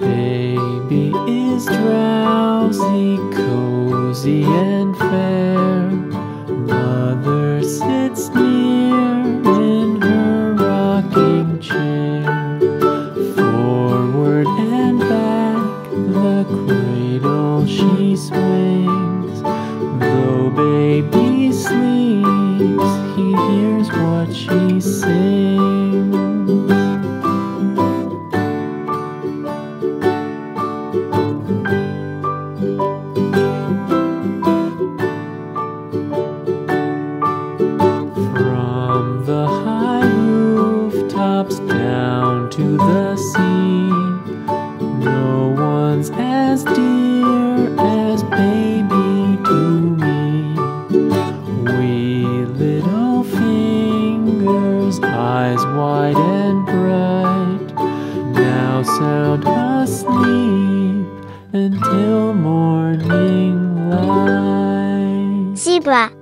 Baby is drowsy, cozy and fair. Mother sits near in her rocking chair. Forward and back the cradle she swings. Though baby sleeps, he hears what she sings. From the high rooftops down to the sea, no one's as dear as baby to me. Wee little fingers, eyes wide and bright, now sound asleep until morning light. Zebra.